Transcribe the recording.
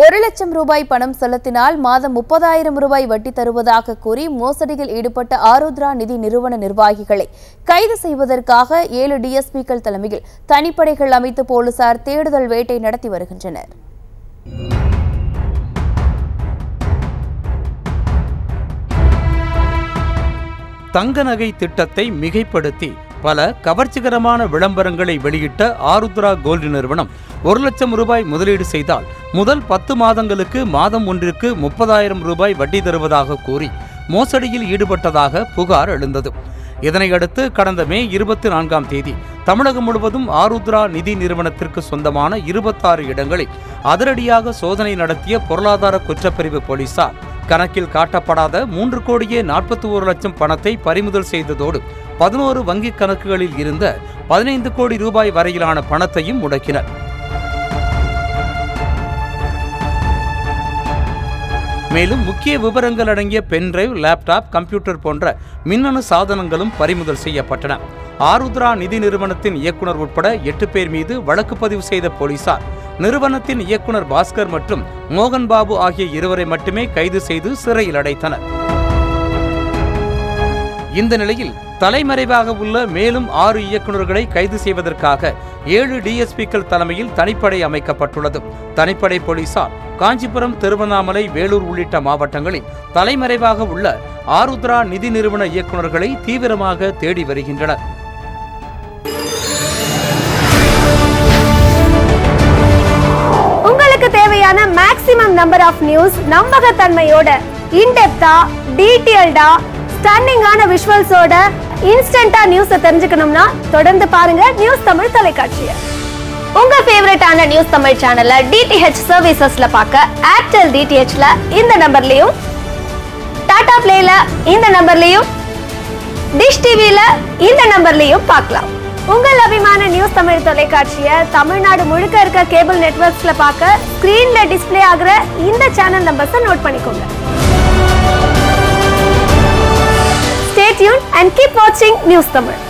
ஒரு லட்சம் ரூபாய் பணம் செலுத்தினால் மாதம் 30,000 ரூபாய் வட்டி தருவதாக கூறி மோசடியில் ஈடுபட்ட ஆருத்ரா நிதி நிறுவன நிர்வாகிகளை கைது செய்வதற்காக 7 டிஎஸ்பிக்கள் தலைமையில் தனிப்படைகள் அமைத்து போலீசார் தேடுதல் வேட்டை நடத்தி வருகின்றனர். தங்க நகை திட்டத்தை மிகைப்படுத்தி பல கவர்ச்சிகரமான விளம்பரங்களை வெளியிட்ட ஆருத்ரா கோல்டு நிறுவனம் 1,00,000 ரூபாய் முதலீடு செய்தால் முதல் 10 மாதங்களுக்கு மாதம் ஒன்றிற்கு 30,000 ரூபாய் வட்டி தருவதாக கூறி மோசடியில் ஈடுபட்டதாக புகார் எழுந்தது. இதனையடுத்து கடந்த மே 24ஆம் தேதி தமிழகம் முழுவதும் ஆருத்ரா நிதி நிறுவனத்திற்கு சொந்தமான 26 இடங்களில் அதிரடியாக சோதனை நடத்திய பொருளாதார குற்றப்பிரிவு போலீசார் கணக்கில் காட்டப்படாத 3,41,00,000 பணத்தை பறிமுதல் செய்ததோடு 11 வங்கிக் கணக்குகளில் இருந்த 15 கோடி ரூபாய் வரையிலான பணத்தையும் முடக்கினர். மேலும் முக்கிய விவரங்கள் அடங்கிய பென்டிரைவ், லேப்டாப், கம்ப்யூட்டர் போன்ற மின்னணு சாதனங்களும் பறிமுதல் செய்யப்பட்டன. ஆருத்ரா நிதி நிறுவனத்தின் இயக்குனர் உட்பட 8 பேர் மீது வழக்கு பதிவு செய்த போலீசார் நிறுவனத்தின் இயக்குனர் பாஸ்கர் மற்றும் மோகன் பாபு ஆகிய 2 பேரை மட்டுமே கைது செய்து சிறையில் அடைத்தனர். இந்த நிலையில் தலைமறைவாக உள்ள மேலும் 6 இயக்குநர்களை கைது செய்வதற்காக 7 டிஎஸ்பிக்கள் தலைமையில் தனிப்படை அமைக்கப்பட்டுள்ளது. தனிப்படை போலீசார் காஞ்சிபுரம், திருவண்ணாமலை, வேலூர் உள்ளிட்ட மாவட்டங்களில் தலைமறைவாக உள்ள ஆருத்ரா நிதி நிறுவன இயக்குநர்களை தீவிரமாக தேடி வருகின்றனர். உங்களுக்கு தேவையான மேக்ஸிமம் நம்பர் ஆஃப் நியூஸ் நம்பகத்தன்மையோட இன்டெப்தா, டீடைல்டா, ஸ்டன்னிங்கான விஷுவல்ஸோட இன்ஸ்டன்ட்டா நியூஸை தெரிஞ்சுக்கணும்னா தொடர்ந்து பாருங்க நியூஸ் தமிழ் தொலைக்காட்சியை. உங்க ஃபேவரட்டான நியூஸ் தமிழ் சேனலை டிடிஹெச் சர்வீசஸ்ல பார்க்க ஏர்டெல் டிடிஹெச்ல இந்த நம்பர்லயும், டாடா பிளேல இந்த நம்பர்லயும், டிஷ் டிவில இந்த நம்பர்லயும் பார்க்கலாம். உங்கள் அபிமான நியூஸ் தமிழ் தொலைக்காட்சியை தமிழ்நாடு முழுக்க இருக்க கேபிள் நெட்வொர்க்ஸ்ல பார்க்க ஸ்கிரீன்ல டிஸ்பிளே ஆகிற இந்த சேனல் நம்பர்ஸை நோட் பண்ணிக்கோங்க. Stay tuned and keep watching NewsTamil.